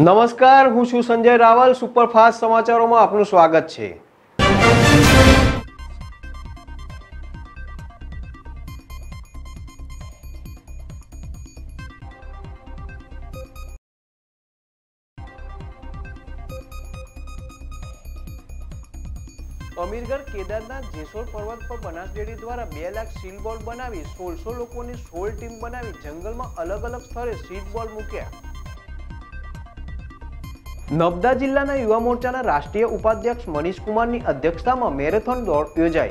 नमस्कार, हूँ छू संजय रावल। सुपरफास्ट समाचारों में आपनु स्वागत छे। अमीरगढ़ केदारनाथ जेसोर पर्वत पर बनास डेयरी द्वारा 2 लाख सीड बॉल बनावी 1600 लोगोनी 16 टीम बनावी जंगल में अलग अलग स्थले सीड बॉल मूक्या। नर्मदा जिल्लाना युवा मोर्चाना राष्ट्रीय उपाध्यक्ष मनीष कुमारनी अध्यक्षता में मेरेथोन दौड़ योजाई।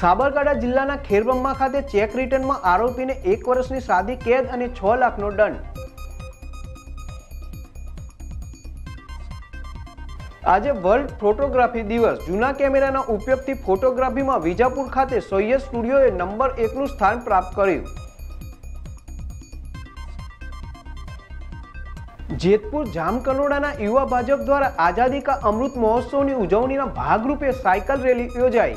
साबरकांठा जिल्लाना खेरब्रह्मा खाते चेक रिटर्न में आरोपी ने 1 वर्षनी सादी कैद और 6 लाखनो दंड। आज वर्ल्ड फोटोग्राफी दिवस। जूना कैमेराना उपयोगथी फोटोग्राफी में विजापुर खाते सैयद स्टूडियोए नंबर 1नु स्थान प्राप्त कर्युं। जेतपुर जामकनोडाना युवा भाजप द्वारा आजादी का अमृत महोत्सवनी उजवणीना भागरूपे साइकल रेली योजाई।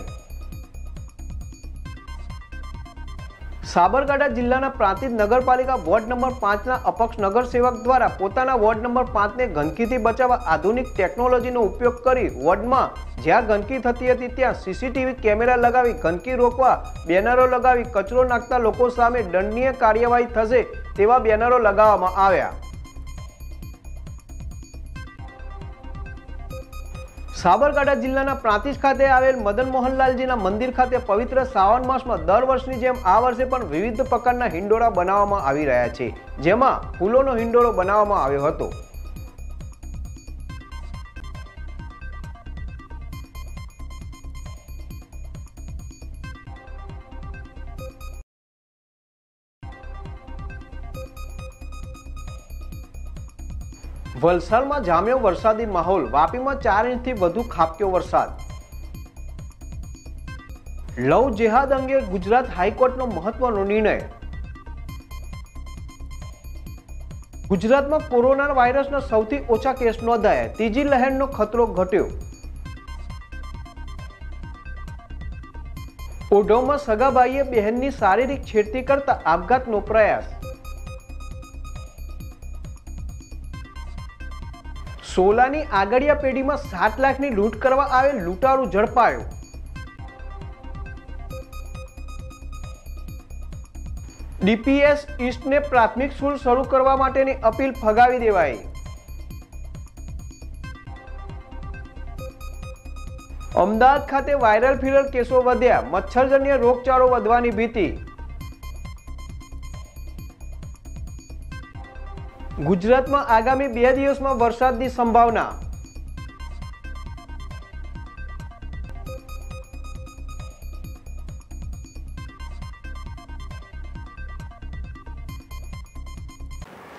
साबरकांठा जिल्लाना प्रांतिज नगरपालिका वोर्ड नंबर 5 ना अपक्ष नगर सेवक द्वारा पोताना वोर्ड नंबर 5 ने गंदगी थी बचावा आधुनिक टेक्नोलॉजी नो उपयोग करी वोर्ड में ज्यां गंदगी थती हती त्यां सीसीटीवी कैमरा लगावी गंदगी रोकवा बेनरो लगावी कचरो नाखता लोको सामे दंडनीय कार्यवाही थशे तेवा बेनरो लगाववामां आव्या। साबरकांठा जिल्लाना प्रांतिज खाते आवेल मदन मोहनलालजीना मंदिर खाते पवित्र श्रावण मासमां दर वर्षनी जेम आ वर्षे पण विविध प्रकारना हिंडोळा बनाववामां आवी रह्या छे, जेमां फूलोनो हिंडोळो बनाववामां આવ્યો હતો। वलसाड में जाम्यो वरसादी माहौल। वापी में 4 इंच थी वधु खाबक्यो वरसाद। लव जेहाद अंगे गुजरात हाईकोर्ट नो महत्वनो निर्णय। गुजरात में कोरोना वायरस ना सौथी ओछा केस नोंधाया, तीजी लहर नो खतरो घट्यो। ओढव में सगा भाईए बहननी शारीरिक छेड़ती करता आपघात नो प्रयास। सोलानी आगड़िया पेढ़ी में 7 लाखनी लूंट करवा आवे लूंटारू झड़पायो। डीपीएस ईस्ट ने प्राथमिक स्कूल शुरू करवा माटेनी अपील फगावी देवाई। अमदावाद खाते वायरल फीवर केसो वध्या, मच्छरजन्य रोगचारो वधवानी भीति। गुजरात में आगामी 2 दिवस में वरसाद की संभावना।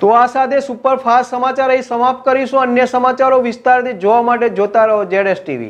तो आ साथे सुपरफास्ट समाचार अहीं समाप्त करीशुं। अन्य समाचारों विस्तारथी जोवा माटे जोता रहो ZSTV।